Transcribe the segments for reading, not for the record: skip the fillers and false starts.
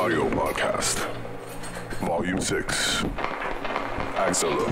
Audio Podcast, Volume 6, Agzilla.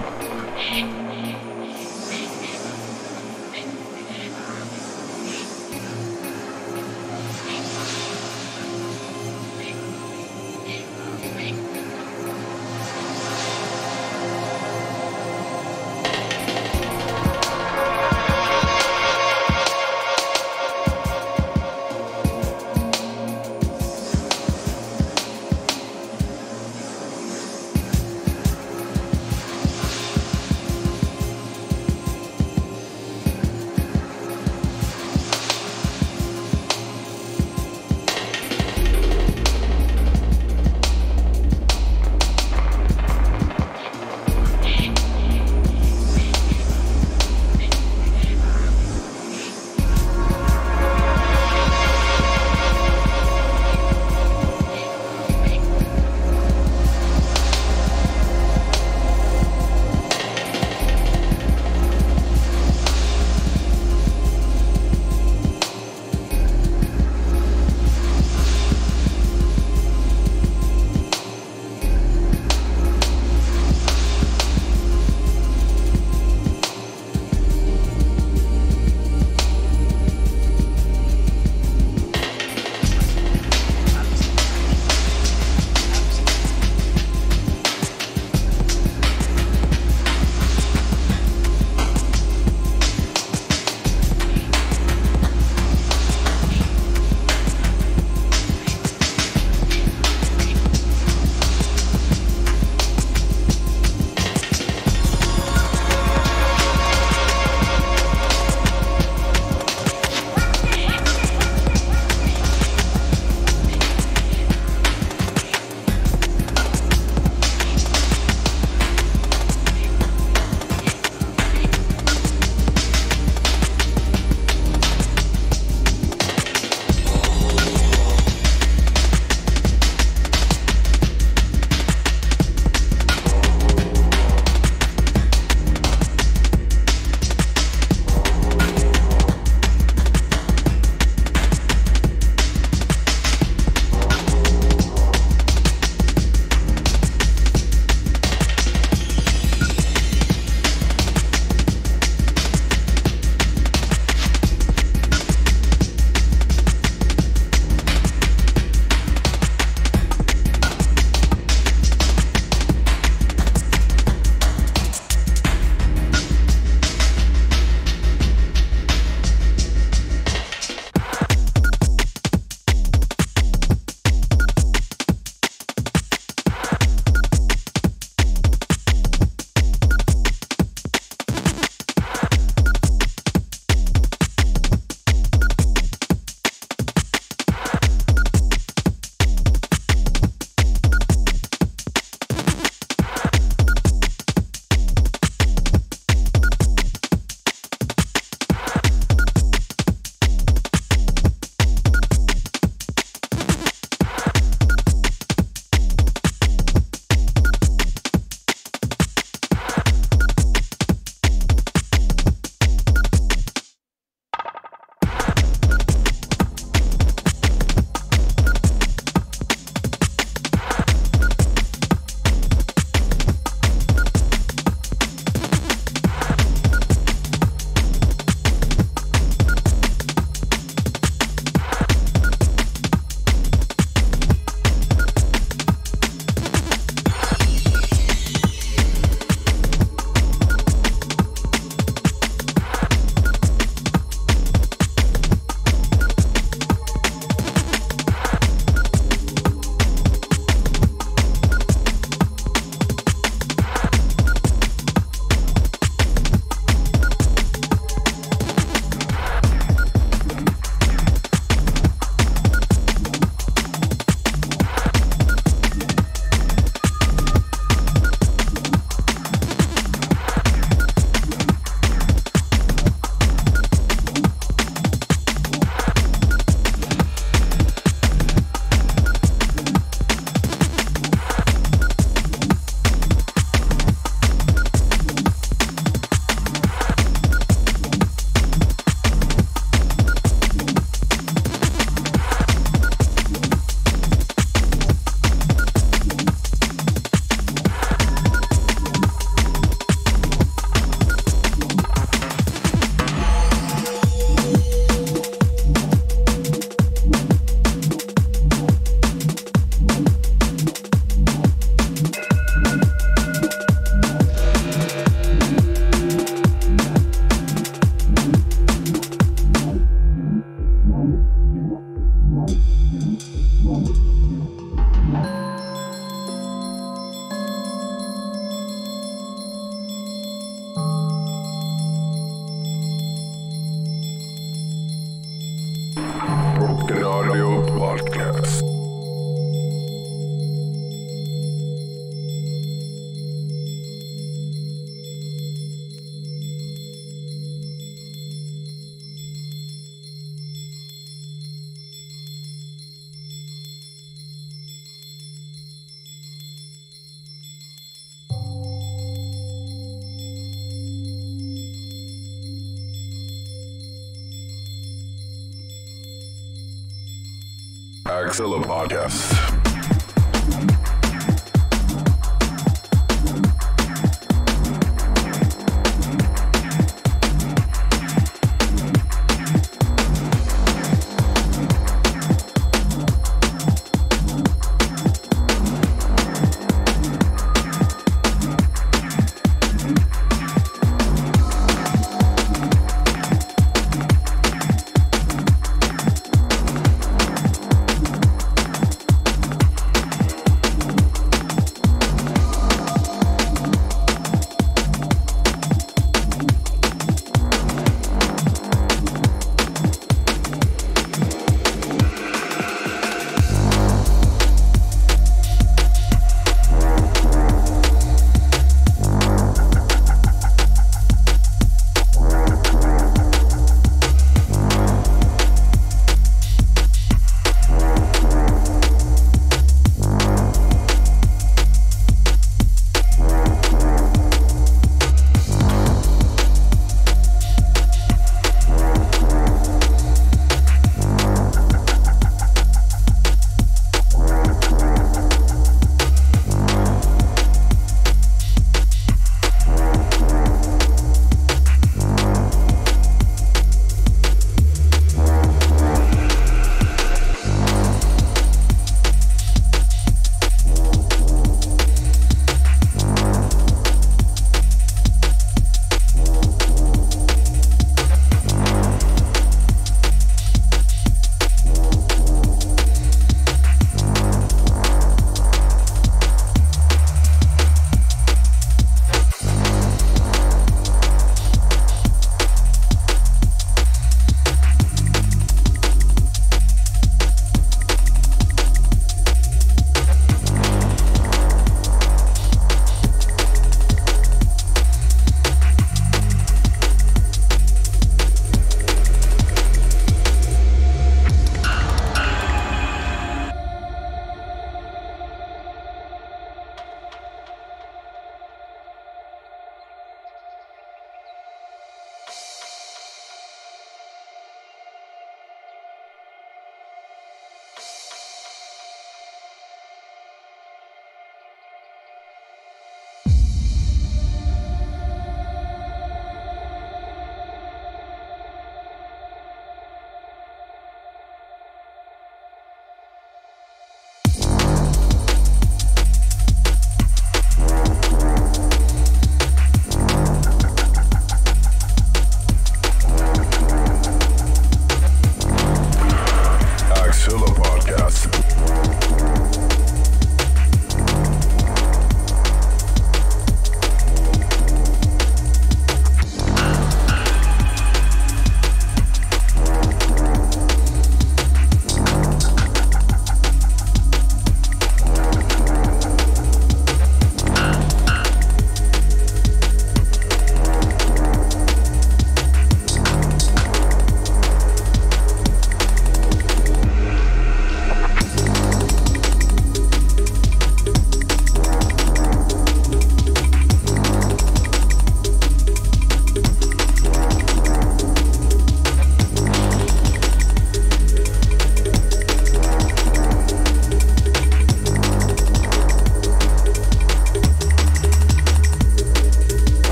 Agzilla Podcast.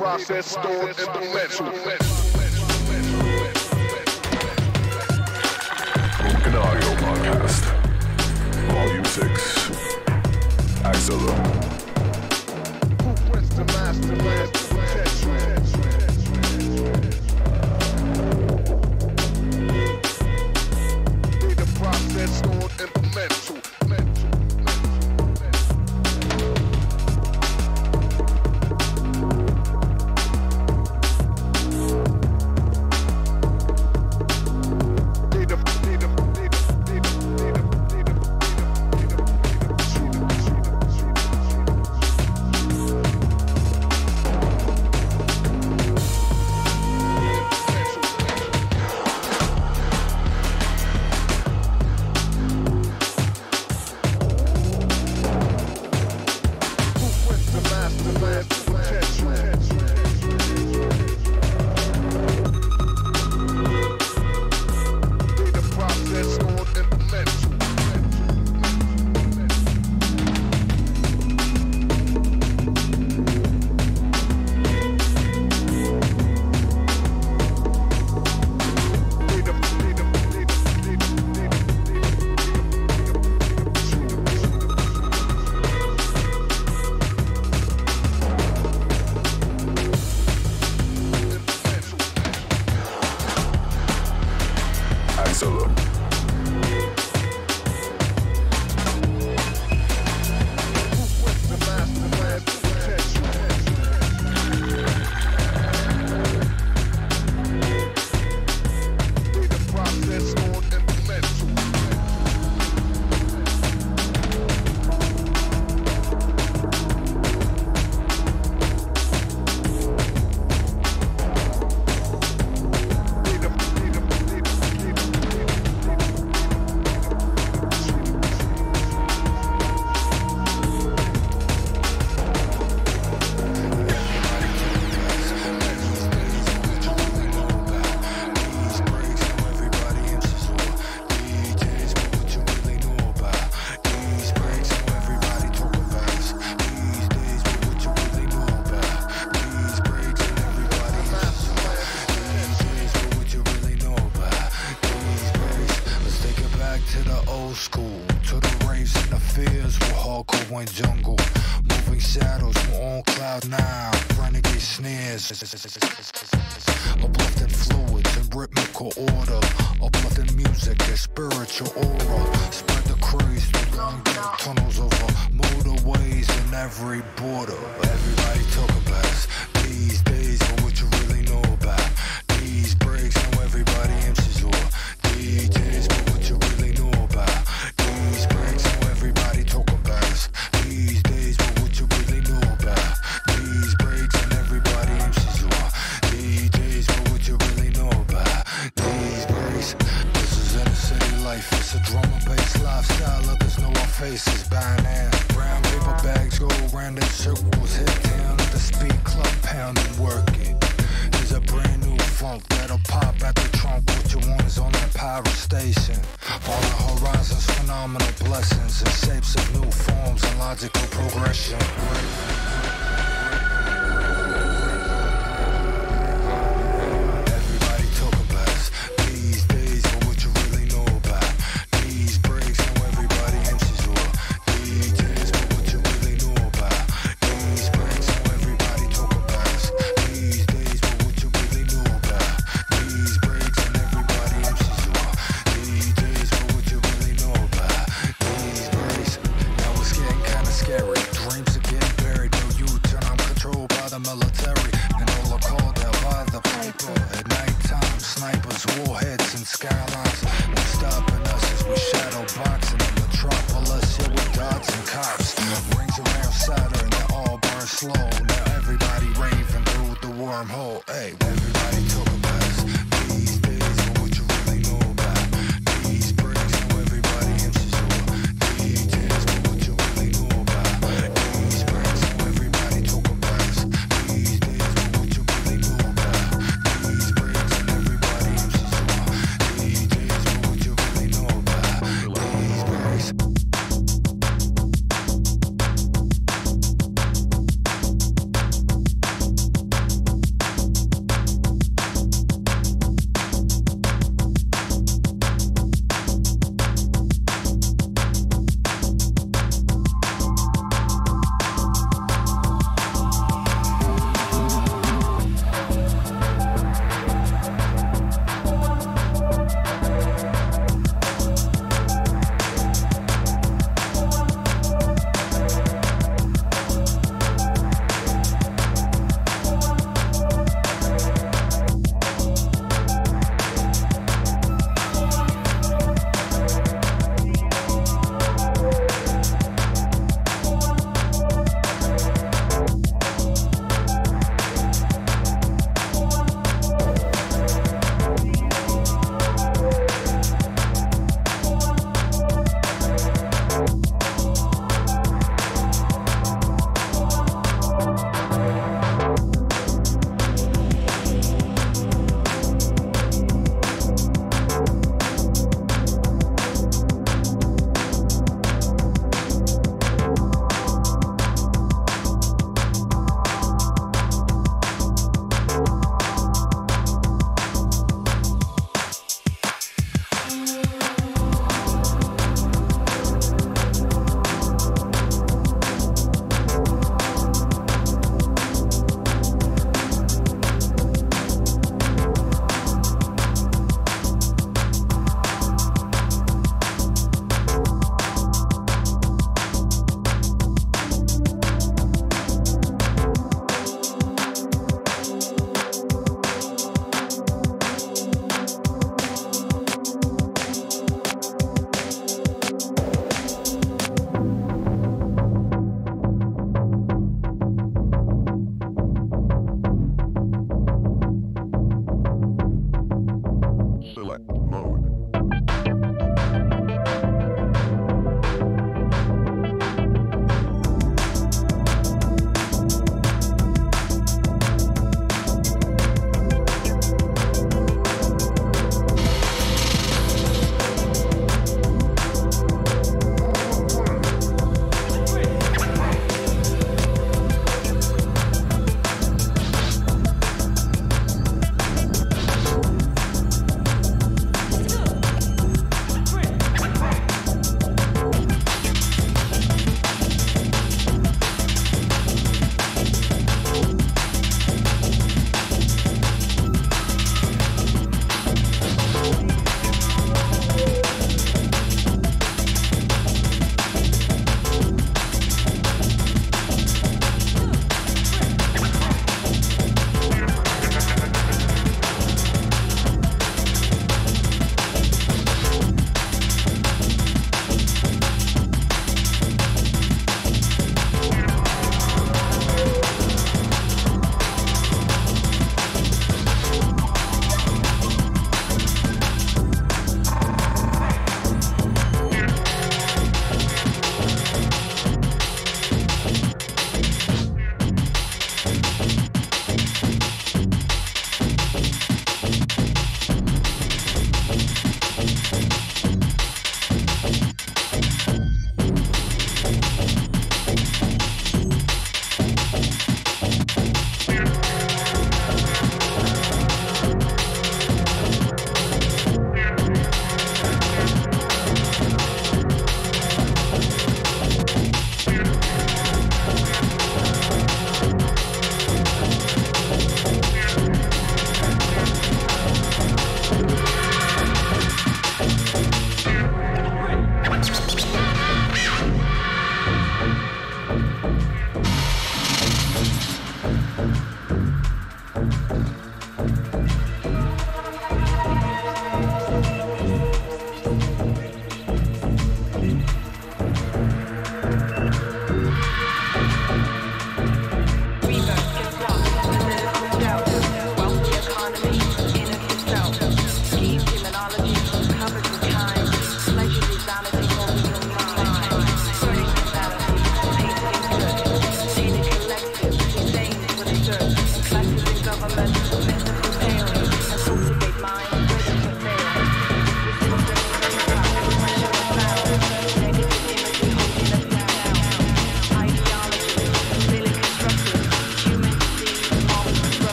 process stored in the legend. Audio podcast, volume 6, Agzilla. Who wins the masterclass?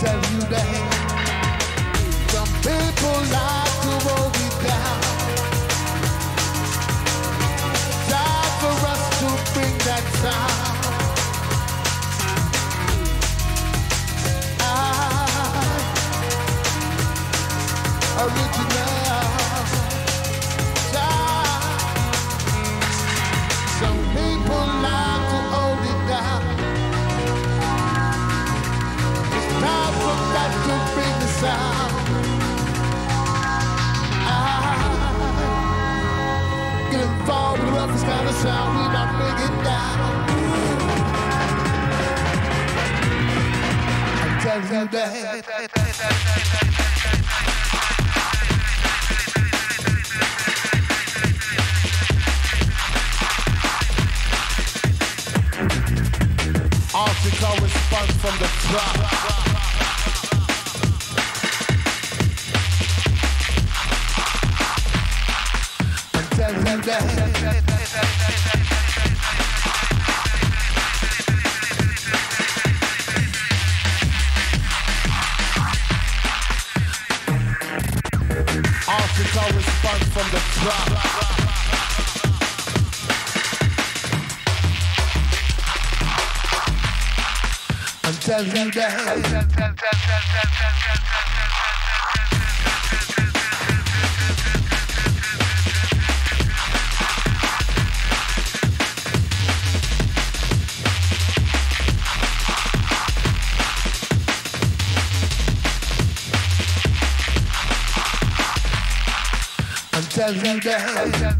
tell you that some people like to roll me down. Time for us to bring that sound. Original. Some people like to hold it down. It's time for that to bring the sound. Get involved with the roughest kind of sound. We about to bring it down. I tell you that. Article response from the drop. Until then, article response from the drop. Tell them that. Tell them that.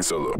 Agzilla.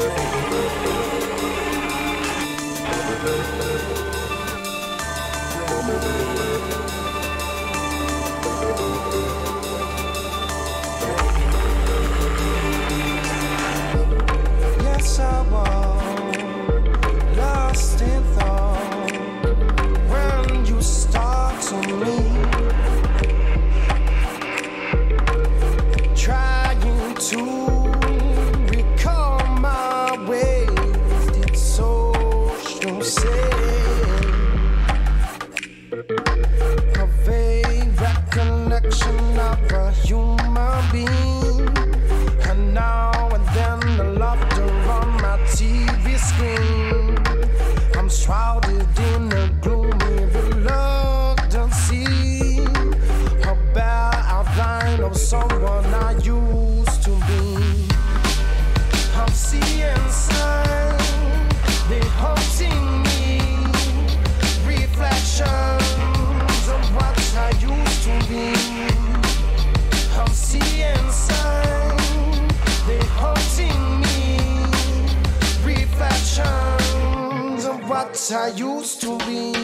Yes, I was lost in thought when you startled me, trying to of a human being, and now and then the laughter on my TV screen. I'm shrouded in a gloomy reluctancy, a bare outline of someone I used to be. I'm seeing signs, they haunt me, reflections of what I used to be. I'm seeing signs, they're haunting me, reflections of what I used to be.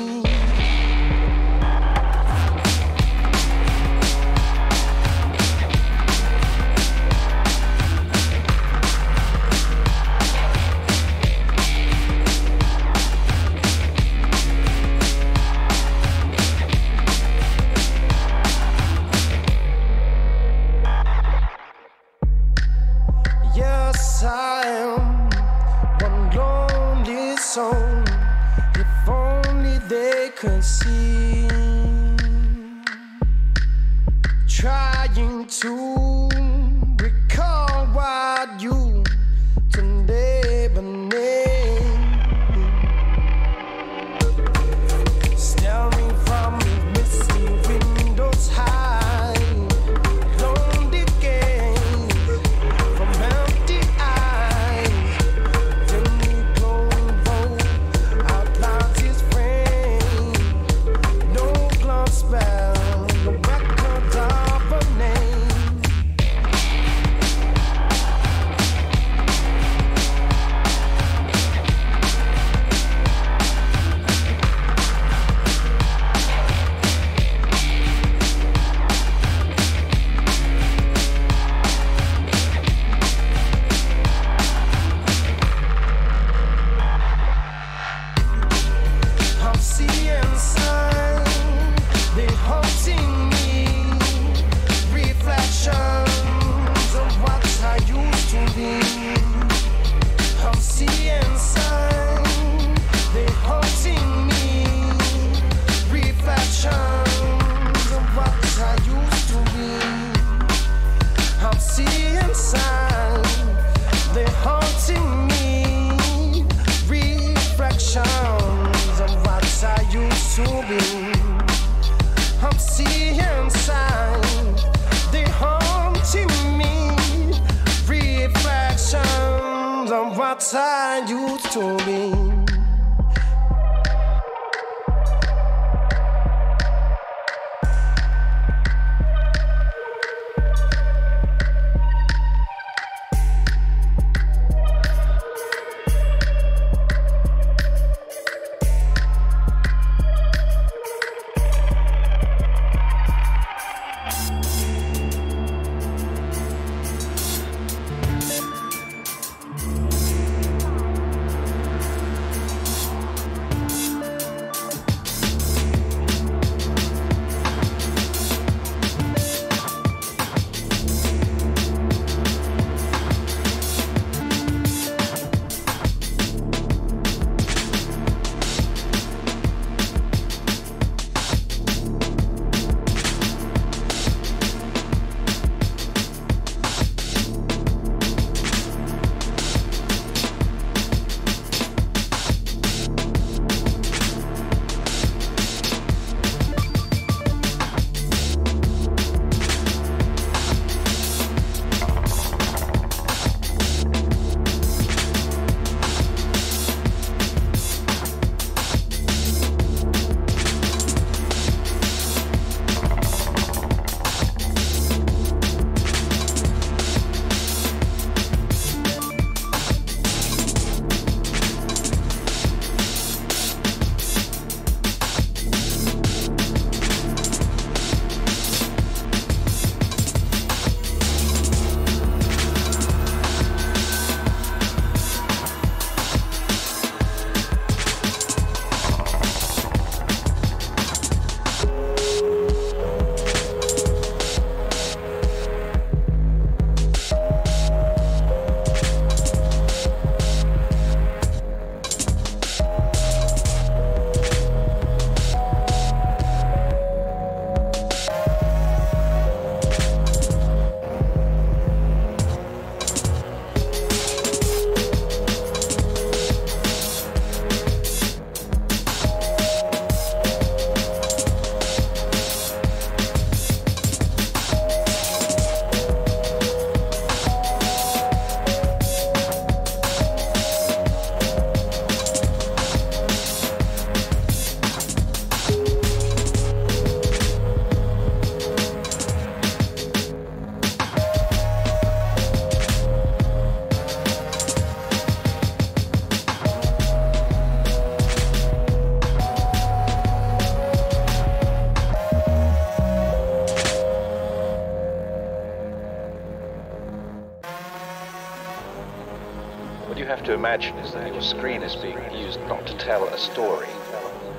What you have to imagine is that your screen is being used not to tell a story,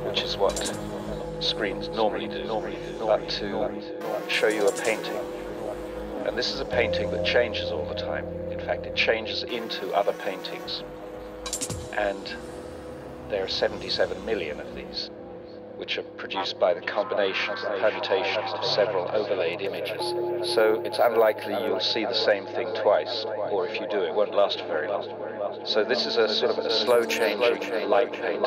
which is what screens normally do, but to show you a painting. And this is a painting that changes all the time. In fact, it changes into other paintings. And there are 77 million of these, which are produced by the combinations and permutations of several overlaid images. So it's unlikely you'll see the same thing twice, or if you do, it won't last very long. So this is a sort of a slow changing light painting.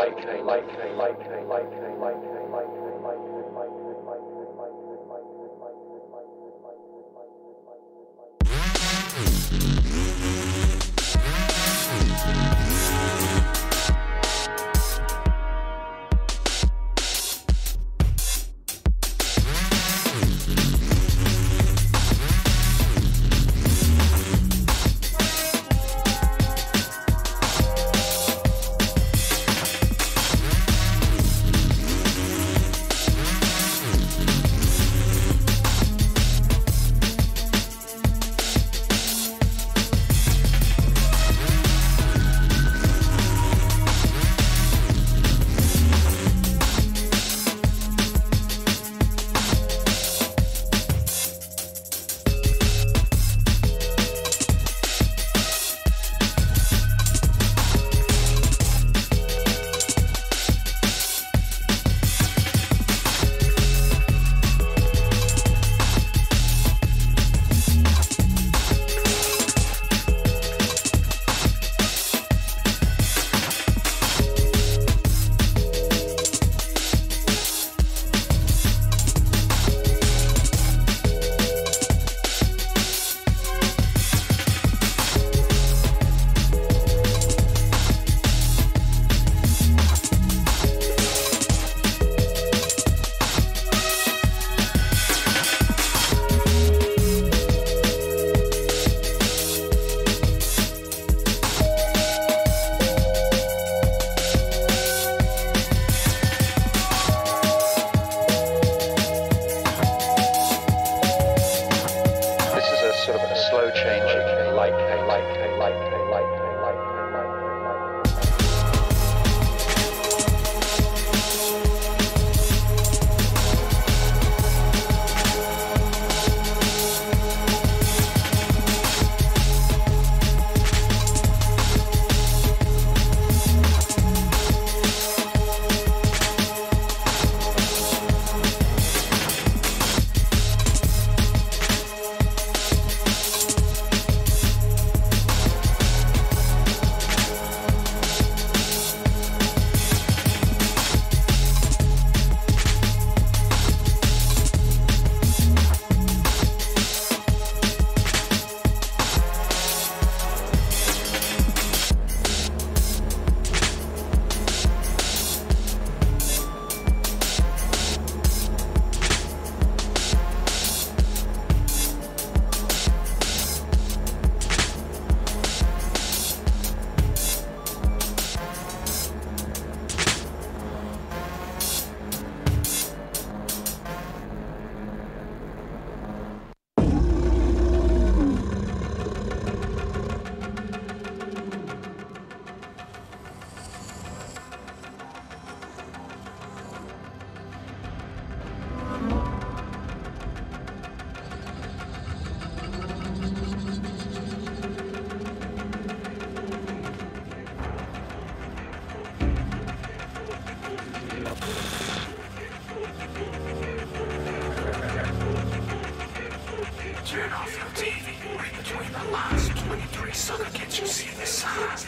Turn off your TV. Right between the lines, 23 sucker kids, you see the signs.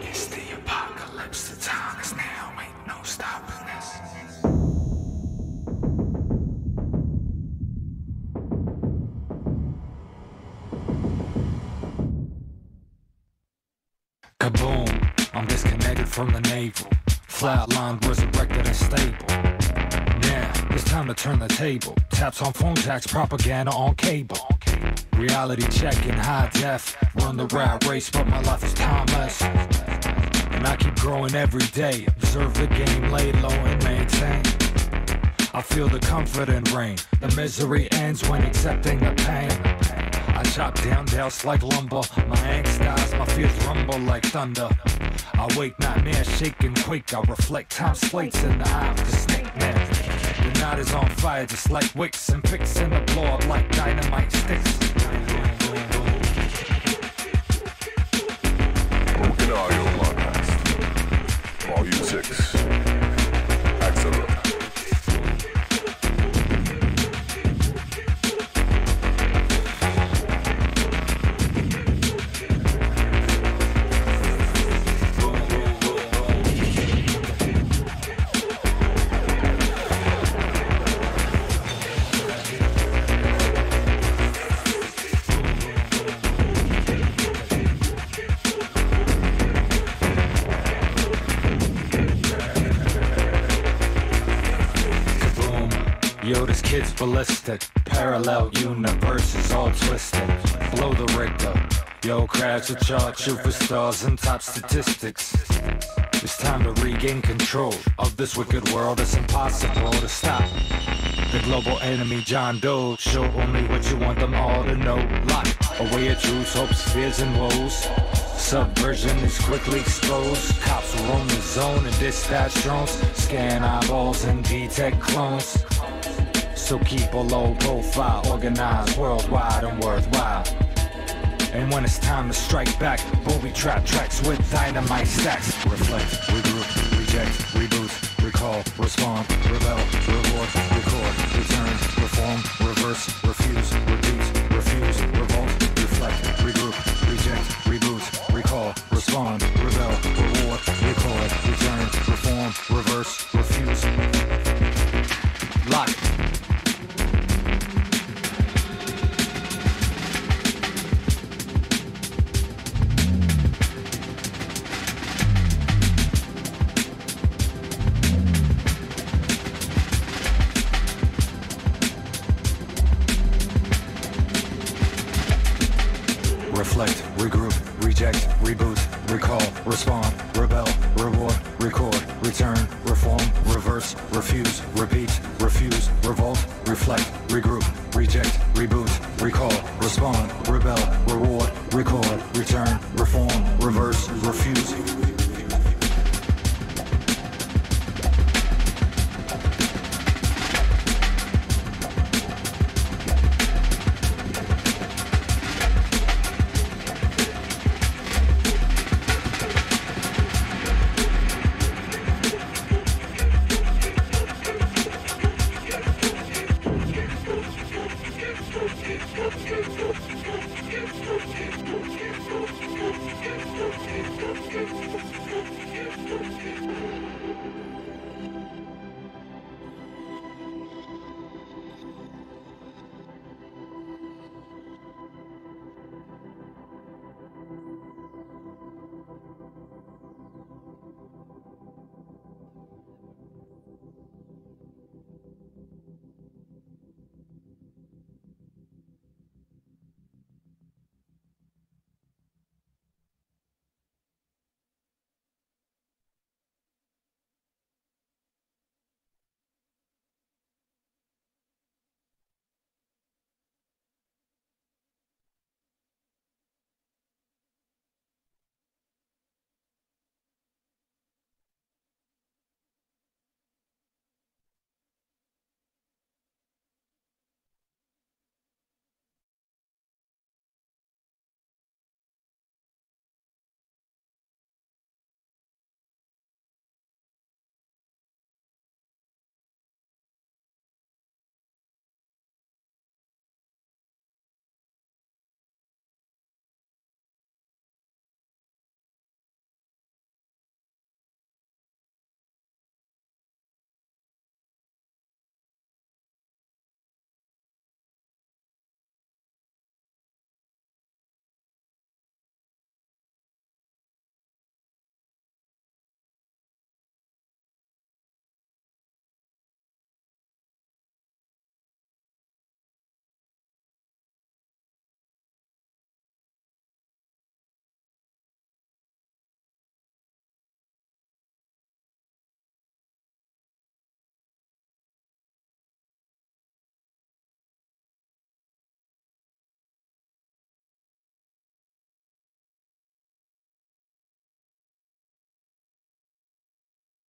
It's the apocalypse, the time is now, ain't no stopping us. Kaboom, I'm disconnected from the navel. Flatline, resurrected and stable. It's time to turn the table. Taps on phone jacks, propaganda on cable. Reality check in high def. Run the rat race, but my life is timeless. And I keep growing every day. Observe the game, lay low and maintain. I feel the comfort and rain. The misery ends when accepting the pain. I I chop down doubts like lumber. My angst dies, my fears rumble like thunder. I wake, nightmares shake and quake. I reflect, time slates in the eye of the snake man. The night is on fire just like wicks, and picks in the blow up like dynamite sticks. Broken Audio Podcast, Volume 6, Agzilla. Yo, this kid's ballistic. Parallel universes all twisted. Blow the Richter. Yo, crabs with y'all, shoot for stars and top statistics. It's time to regain control of this wicked world. It's impossible to stop. The global enemy, John Doe. Show only what you want them all to know. Lock away your truths, hopes, fears, and woes. Subversion is quickly exposed. Cops will roam the zone and dispatch drones. Scan eyeballs and detect clones. So keep a low profile, organized, worldwide, and worthwhile. And when it's time to strike back, we'll be trap tracks with dynamite stacks. Reflect, regroup, reject, reboot, recall, respond, rebel, reward, record, return, reform, reverse, refuse, repeat, refuse, revolt, reflect, regroup, reject, reboot, recall, respond, rebel, reward, record, return, reform, reverse, refuse. Lock it. Reflect, regroup, reject, reboot, recall, respond, rebel, reward, record, return, reform, reverse, refuse, repeat, refuse, revolt, reflect, regroup, reject, reboot, recall, respond, rebel, reward, record, return, reform, reverse, refuse.